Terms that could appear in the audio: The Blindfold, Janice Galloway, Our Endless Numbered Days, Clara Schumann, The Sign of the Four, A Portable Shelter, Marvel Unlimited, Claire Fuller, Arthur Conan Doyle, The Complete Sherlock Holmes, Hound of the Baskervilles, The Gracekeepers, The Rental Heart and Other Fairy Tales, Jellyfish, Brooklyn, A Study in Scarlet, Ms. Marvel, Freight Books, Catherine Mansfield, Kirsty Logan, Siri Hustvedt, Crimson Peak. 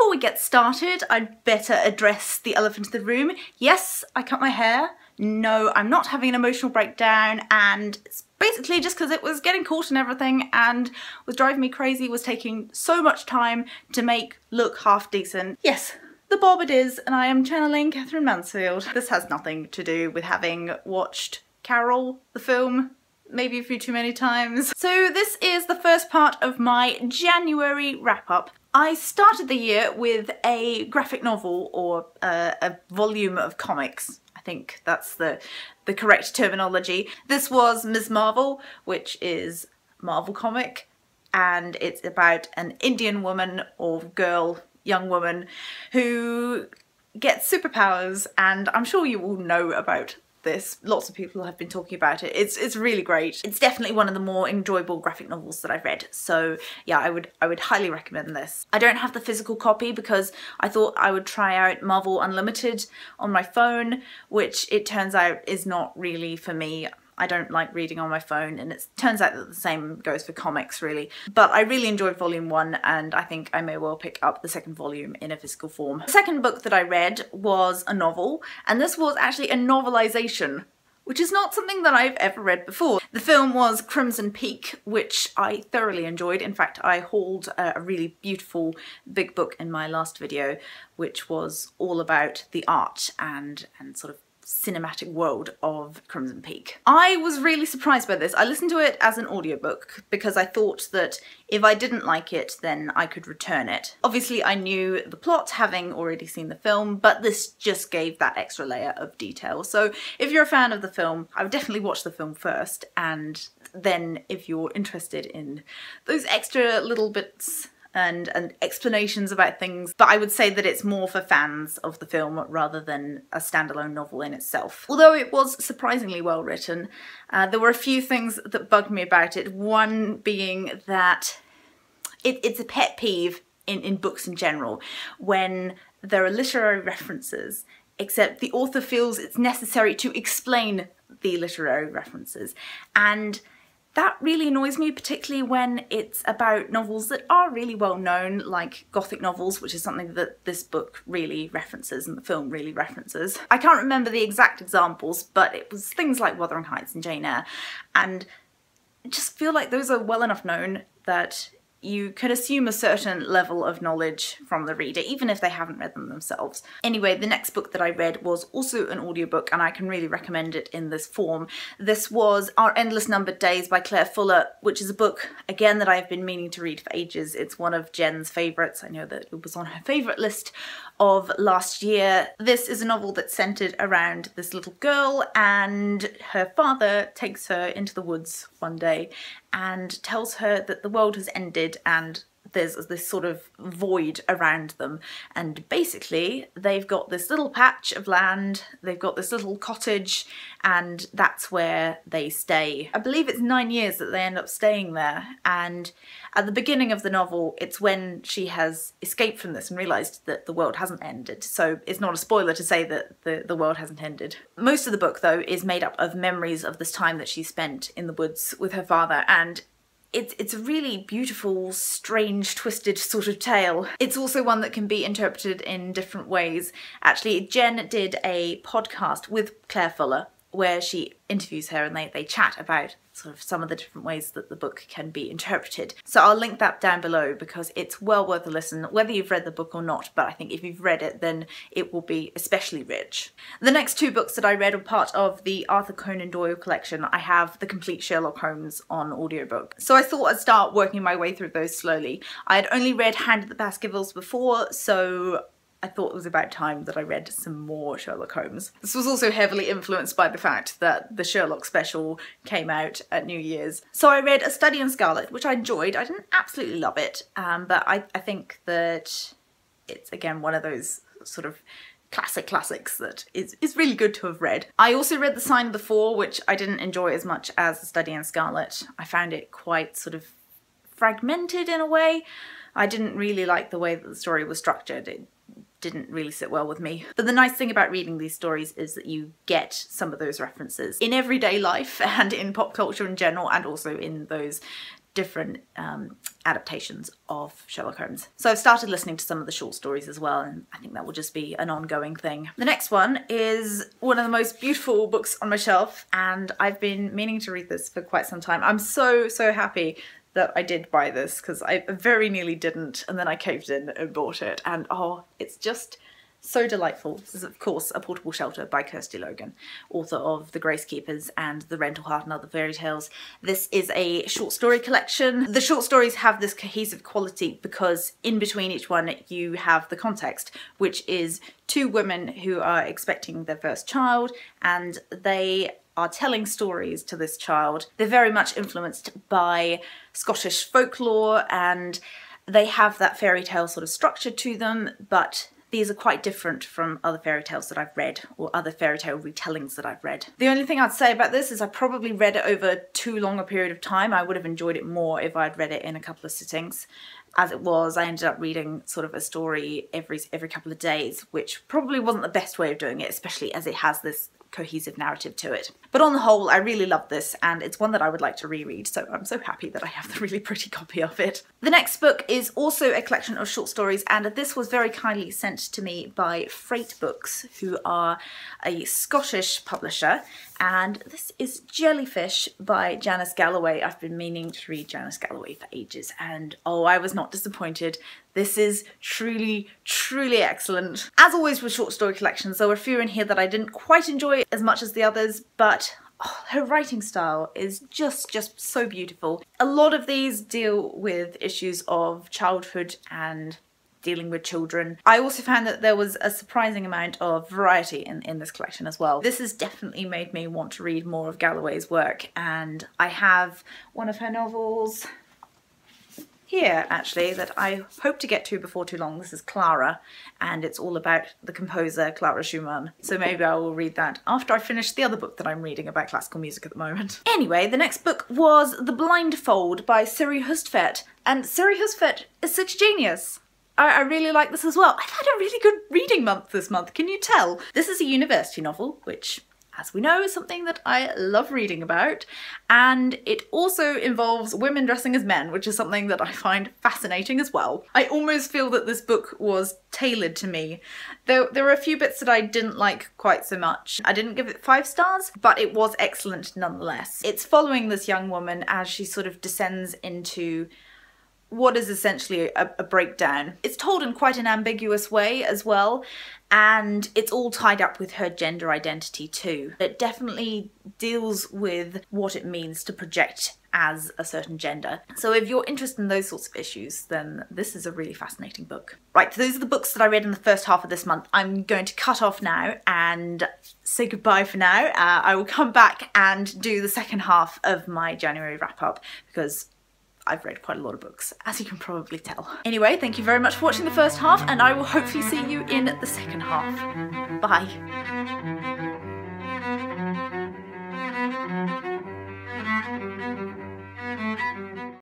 before we get started, I'd better address the elephant in the room. Yes, I cut my hair. No, I'm not having an emotional breakdown, and it's basically just because it was getting caught and everything and was driving me crazy, was taking so much time to make look half decent. Yes, the bob it is, and I am channeling Catherine Mansfield. This has nothing to do with having watched Carol, the film, maybe a few too many times. So this is the first part of my January wrap-up. I started the year with a graphic novel, or a volume of comics. I think that's the correct terminology. This was Ms. Marvel, which is a Marvel comic, and it's about an Indian woman or girl, young woman, who gets superpowers, and I'm sure you all know about this. Lots of people have been talking about it. It's really great. It's definitely one of the more enjoyable graphic novels that I've read. So yeah, I would highly recommend this. I don't have the physical copy because I thought I would try out Marvel Unlimited on my phone, which it turns out is not really for me. I don't like reading on my phone, and it turns out that the same goes for comics really. But I really enjoyed volume one, and I think I may well pick up the second volume in a physical form. The second book that I read was a novel, and this was actually a novelization, which is not something that I've ever read before. The film was Crimson Peak, which I thoroughly enjoyed. In fact, I hauled a really beautiful big book in my last video, which was all about the art and sort of cinematic world of Crimson Peak. I was really surprised by this. I listened to it as an audiobook because I thought that if I didn't like it, then I could return it. Obviously I knew the plot having already seen the film, but this just gave that extra layer of detail. So if you're a fan of the film, I would definitely watch the film first, and then if you're interested in those extra little bits and explanations about things. But I would say that it's more for fans of the film rather than a standalone novel in itself. Although it was surprisingly well written, there were a few things that bugged me about it. One being that it's a pet peeve in books in general, when there are literary references, except the author feels it's necessary to explain the literary references. And that really annoys me, particularly when it's about novels that are really well known, like Gothic novels, which is something that this book really references and the film really references. I can't remember the exact examples, but it was things like Wuthering Heights and Jane Eyre, and I just feel like those are well enough known that you could assume a certain level of knowledge from the reader, even if they haven't read them themselves. Anyway, the next book that I read was also an audiobook, and I can really recommend it in this form. This was Our Endless Numbered Days by Claire Fuller, which is a book, again, that I've been meaning to read for ages. It's one of Jen's favourites. I know that it was on her favourite list of last year. This is a novel that's centred around this little girl, and her father takes her into the woods one day and tells her that the world has ended and there's this sort of void around them. And basically they've got this little patch of land, they've got this little cottage, and that's where they stay. I believe it's 9 years that they end up staying there, and at the beginning of the novel it's when she has escaped from this and realised that the world hasn't ended. So it's not a spoiler to say that the world hasn't ended. Most of the book though is made up of memories of this time that she spent in the woods with her father, and it's a really beautiful, strange, twisted sort of tale. It's also one that can be interpreted in different ways. Actually, Jen did a podcast with Claire Fuller where she interviews her, and they chat about sort of some of the different ways that the book can be interpreted. So I'll link that down below because it's well worth a listen, whether you've read the book or not, but I think if you've read it, then it will be especially rich. The next two books that I read are part of the Arthur Conan Doyle collection. I have The Complete Sherlock Holmes on audiobook. So I thought I'd start working my way through those slowly. I had only read Hound of the Baskervilles before, so I thought it was about time that I read some more Sherlock Holmes. This was also heavily influenced by the fact that the Sherlock special came out at New Year's. So I read A Study in Scarlet, which I enjoyed. I didn't absolutely love it, but I think that it's, again, one of those sort of classics that is really good to have read. I also read The Sign of the Four, which I didn't enjoy as much as A Study in Scarlet. I found it quite sort of fragmented in a way. I didn't really like the way that the story was structured. It didn't really sit well with me. But the nice thing about reading these stories is that you get some of those references in everyday life and in pop culture in general, and also in those different adaptations of Sherlock Holmes. So I've started listening to some of the short stories as well, and I think that will just be an ongoing thing. The next one is one of the most beautiful books on my shelf, and I've been meaning to read this for quite some time. I'm so happy that I did buy this, because I very nearly didn't, and then I caved in and bought it, and oh, it's just so delightful. This is, of course, A Portable Shelter by Kirsty Logan, author of The Gracekeepers and The Rental Heart and Other Fairy Tales. This is a short story collection. The short stories have this cohesive quality because in between each one you have the context, which is two women who are expecting their first child, and they are telling stories to this child. They're very much influenced by Scottish folklore, and they have that fairy tale sort of structure to them, but these are quite different from other fairy tales that I've read, or other fairy tale retellings that I've read. The only thing I'd say about this is I probably read it over too long a period of time. I would have enjoyed it more if I'd read it in a couple of sittings. As it was, I ended up reading sort of a story every couple of days, which probably wasn't the best way of doing it, especially as it has this cohesive narrative to it. But on the whole, I really love this, and it's one that I would like to reread, so I'm so happy that I have the really pretty copy of it. The next book is also a collection of short stories, and this was very kindly sent to me by Freight Books, who are a Scottish publisher, and this is Jellyfish by Janice Galloway. I've been meaning to read Janice Galloway for ages, and oh, I was not disappointed. This is truly, truly excellent. As always with short story collections, there were a few in here that I didn't quite enjoy as much as the others, but oh, her writing style is just so beautiful. A lot of these deal with issues of childhood and dealing with children. I also found that there was a surprising amount of variety in this collection as well. This has definitely made me want to read more of Galloway's work, and I have one of her novels here actually that I hope to get to before too long. This is Clara, and it's all about the composer Clara Schumann, so maybe I will read that after I finish the other book that I'm reading about classical music at the moment. Anyway, the next book was The Blindfold by Siri Hustvedt, and Siri Hustvedt is such a genius. I really like this as well. I've had a really good reading month this month, can you tell? This is a university novel, which, as we know, is something that I love reading about, and it also involves women dressing as men, which is something that I find fascinating as well. I almost feel that this book was tailored to me. There were a few bits that I didn't like quite so much. I didn't give it 5 stars, but it was excellent nonetheless. It's following this young woman as she sort of descends into what is essentially a breakdown. It's told in quite an ambiguous way as well, and it's all tied up with her gender identity too. It definitely deals with what it means to project as a certain gender. So if you're interested in those sorts of issues, then this is a really fascinating book. Right, so those are the books that I read in the first half of this month. I'm going to cut off now and say goodbye for now. I will come back and do the second half of my January wrap up, because I've read quite a lot of books, as you can probably tell. Anyway, thank you very much for watching the first half, and I will hopefully see you in the second half. Bye.